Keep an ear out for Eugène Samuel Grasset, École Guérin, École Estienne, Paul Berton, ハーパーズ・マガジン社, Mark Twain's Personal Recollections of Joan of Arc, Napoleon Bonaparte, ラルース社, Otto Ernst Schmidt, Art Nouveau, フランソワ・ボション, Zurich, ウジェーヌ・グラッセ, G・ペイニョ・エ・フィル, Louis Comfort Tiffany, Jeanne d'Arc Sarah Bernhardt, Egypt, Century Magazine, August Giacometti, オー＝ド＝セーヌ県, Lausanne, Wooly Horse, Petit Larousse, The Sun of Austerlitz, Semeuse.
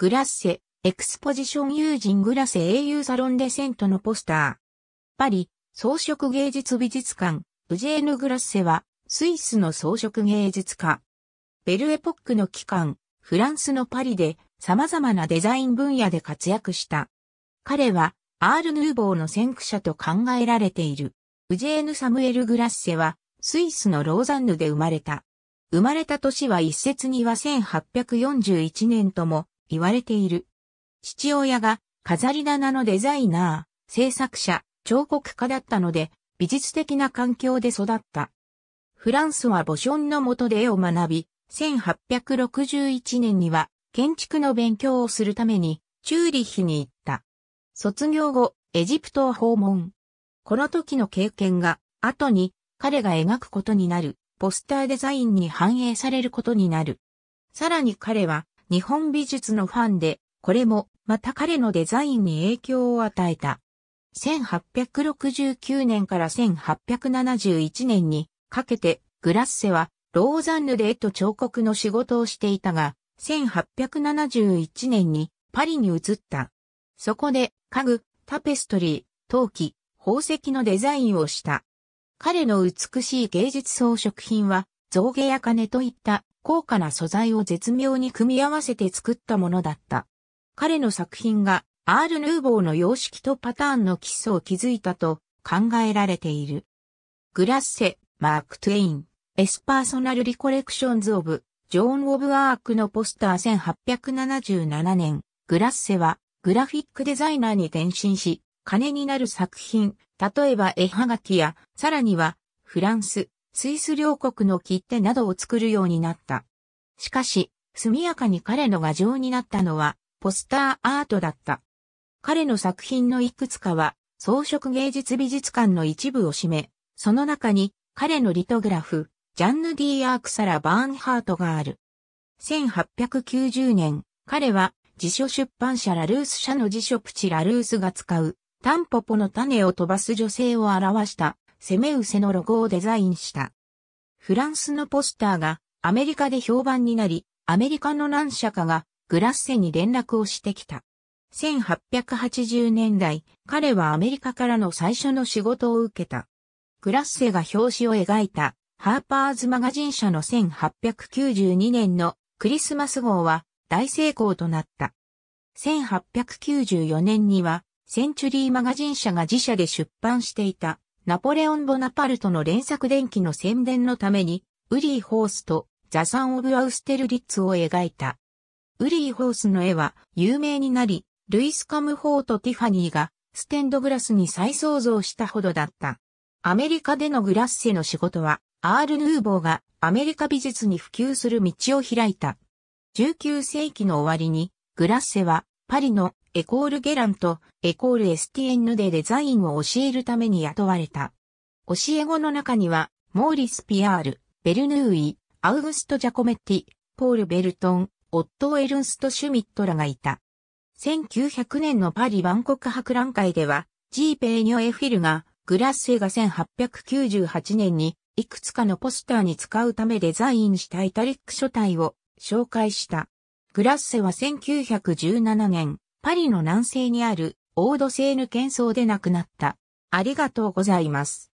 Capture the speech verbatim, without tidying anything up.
グラッセ、エクスポジションユージン・グラセ英雄サロンデセントのポスター。パリ、装飾芸術美術館、ウジェーヌ・グラッセは、スイスの装飾芸術家。ベルエポックの期間、フランスのパリで様々なデザイン分野で活躍した。彼は、アール・ヌーボーの先駆者と考えられている。ウジェーヌ・サムエル・グラッセは、スイスのローザンヌで生まれた。生まれた年は一説にはせんはっぴゃくよんじゅういちねんとも言われている。父親が飾り棚のデザイナー、制作者、彫刻家だったので、美術的な環境で育った。フランスはボションの下で絵を学び、せんはっぴゃくろくじゅういちねんには建築の勉強をするためにチューリッヒに行った。卒業後、エジプトを訪問。この時の経験が、後に彼が描くことになる、ポスターデザインに反映されることになる。さらに彼は、日本美術のファンで、これも、また彼のデザインに影響を与えた。せんはっぴゃくろくじゅうきゅうねんからせんはっぴゃくななじゅういちねんにかけて、グラッセは、ローザンヌで絵と彫刻の仕事をしていたが、せんはっぴゃくななじゅういちねんにパリに移った。そこで、家具、タペストリー、陶器、宝石のデザインをした。彼の美しい芸術装飾品は、象牙や金といった高価な素材を絶妙に組み合わせて作ったものだった。彼の作品が、アール・ヌーボーの様式とパターンの基礎を築いたと考えられている。グラッセ、マーク・トゥエイン、エスパーソナル・リコレクションズ・オブ、ジョーン・オブ・アークのポスターせんはっぴゃくななじゅうななねん、グラッセは、グラフィックデザイナーに転身し、金になる作品、例えば絵はがきや、さらには、フランス、スイス両国の切手などを作るようになった。しかし、速やかに彼の牙城になったのは、ポスターアートだった。彼の作品のいくつかは、装飾芸術美術館の一部を占め、その中に、彼のリトグラフ、ジャンヌ・ディ・アーク・サラ・バーンハートがある。せんはっぴゃくきゅうじゅうねん、彼は、辞書出版社ラルース社の辞書プチ・ラルースが使う。タンポポの種を飛ばす女性を表したセメウセのロゴをデザインした。フランスのポスターがアメリカで評判になり、アメリカの何社かがグラッセに連絡をしてきた。せんはっぴゃくはちじゅうねんだい、彼はアメリカからの最初の仕事を受けた。グラッセが表紙を描いたハーパーズマガジン社のせんはっぴゃくきゅうじゅうにねんのクリスマス号は大成功となった。せんはっぴゃくきゅうじゅうよねんには、センチュリーマガジン社が自社で出版していたナポレオン・ボナパルトの連作伝記の宣伝のためにWooly HorseとThe Sun of Austerlitzを描いた。Wooly Horseの絵は有名になり、ルイス・カムフォーとティファニーがステンドグラスに再創造したほどだった。アメリカでのグラッセの仕事はアール・ヌーボーがアメリカ美術に普及する道を開いた。じゅうきゅうせいきの終わりにグラッセはパリのエコール・ゲランとエコール・エスティエンヌでデザインを教えるために雇われた。教え子の中には、モーリス・ピアール、ベルヌーイ、アウグスト・ジャコメッティ、ポール・ベルトン、オットー・エルンスト・シュミットらがいた。せんきゅうひゃくねんのパリ万国博覧会では、ジー・ペーニョ・エフィルが、グラッセがせんはっぴゃくきゅうじゅうはちねんに、いくつかのポスターに使うためデザインしたイタリック書体を紹介した。グラッセはせんきゅうひゃくじゅうななねん、パリの南西にあるオードセーヌ県層で亡くなった。ありがとうございます。